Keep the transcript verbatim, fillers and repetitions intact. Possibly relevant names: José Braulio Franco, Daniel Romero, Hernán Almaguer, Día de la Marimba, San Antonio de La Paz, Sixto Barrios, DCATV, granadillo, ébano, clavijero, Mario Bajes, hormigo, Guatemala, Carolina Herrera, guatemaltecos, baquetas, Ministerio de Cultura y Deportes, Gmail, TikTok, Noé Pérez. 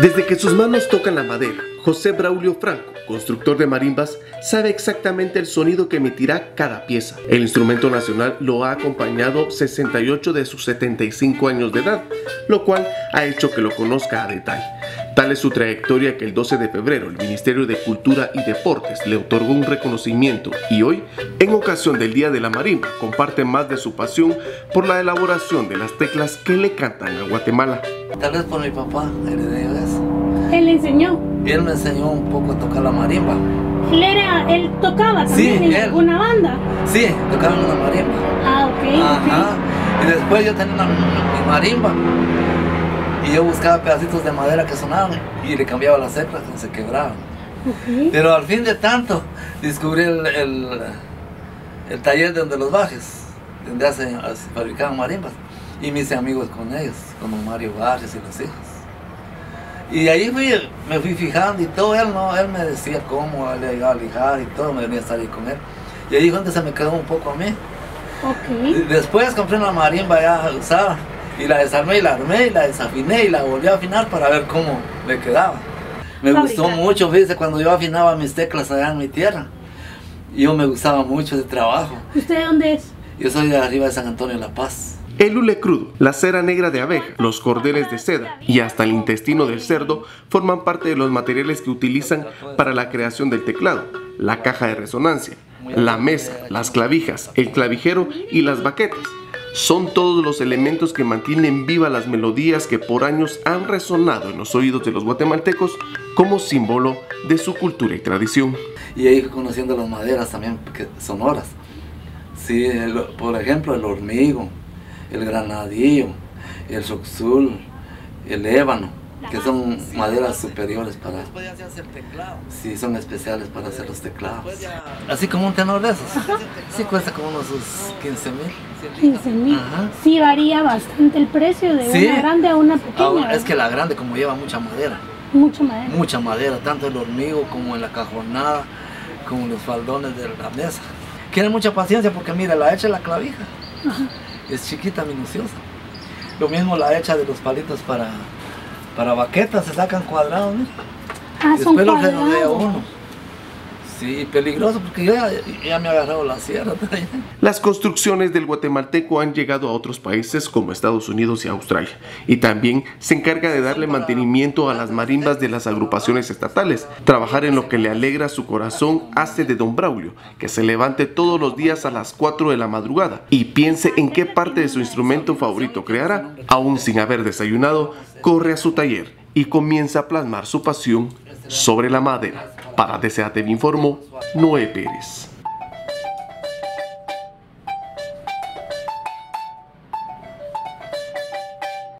Desde que sus manos tocan la madera, José Braulio Franco, constructor de marimbas, sabe exactamente el sonido que emitirá cada pieza. El instrumento nacional lo ha acompañado sesenta y ocho de sus setenta y cinco años de edad, lo cual ha hecho que lo conozca a detalle. Tal es su trayectoria que el doce de febrero el Ministerio de Cultura y Deportes le otorgó un reconocimiento y hoy, en ocasión del Día de la Marimba, comparte más de su pasión por la elaboración de las teclas que le cantan a Guatemala. Tal vez por mi papá, heredé eso. Él le enseñó. Él me enseñó un poco a tocar la marimba. ¿Él, era, él tocaba también sí, en él. alguna banda? Sí, tocaba en una marimba. Ah, ok. Ajá. Okay. Y después yo tenía una, una marimba. Y yo buscaba pedacitos de madera que sonaban y le cambiaba las teclas y se quebraban. Okay. Pero al fin de tanto descubrí el, el, el taller de donde los Bajes, donde hace, fabricaban marimbas. Y me hice amigos con ellos, como Mario Bajes y los hijos. Y ahí fui, me fui fijando y todo, él no, él me decía cómo él iba a lijar y todo, me venía a salir con él. Y ahí fue donde se me quedó un poco a mí. Okay. Después compré una marimba ya usada y la desarmé y la armé y la desafiné y la volví a afinar para ver cómo le quedaba. Me Fabrica. gustó mucho, fíjese, cuando yo afinaba mis teclas allá en mi tierra. Yo me gustaba mucho ese trabajo. ¿Usted de dónde es? Yo soy de arriba de San Antonio de La Paz. El hule crudo, la cera negra de abeja, los cordeles de seda y hasta el intestino del cerdo forman parte de los materiales que utilizan para la creación del teclado, la caja de resonancia, la mesa, las clavijas, el clavijero y las baquetas. Son todos los elementos que mantienen vivas las melodías que por años han resonado en los oídos de los guatemaltecos como símbolo de su cultura y tradición. Y ahí conociendo las maderas también sonoras, sí, el, por ejemplo el hormigo, el granadillo, el roxul, el ébano, que son maderas superiores para... Después ya se hace el teclado. Sí, son especiales para hacer los teclados. Ya... Así como un tenor de esos. Sí, cuesta como unos quince mil. quince mil. Sí, varía bastante el precio de ¿Sí? una grande a una pequeña. Ahora, es que la grande, como lleva mucha madera. Mucha madera. Mucha madera, tanto el hormigo como en la cajonada, como los faldones de la mesa. Tiene mucha paciencia porque, mira, la hecha la clavija. Ajá. Es chiquita, minuciosa. Lo mismo la hecha de los palitos para, para baquetas, se sacan cuadrados, mira. Ah, son cuadrados. Después los redondea uno. Sí, peligroso porque yo ya, ya me he agarrado la sierra. Las construcciones del guatemalteco han llegado a otros países como Estados Unidos y Australia, y también se encarga de darle mantenimiento a las marimbas de las agrupaciones estatales. Trabajar en lo que le alegra su corazón hace de don Braulio que se levante todos los días a las cuatro de la madrugada y piense en qué parte de su instrumento favorito creará. Aún sin haber desayunado, corre a su taller y comienza a plasmar su pasión sobre la madera. Para D C A T V informó Noé Pérez.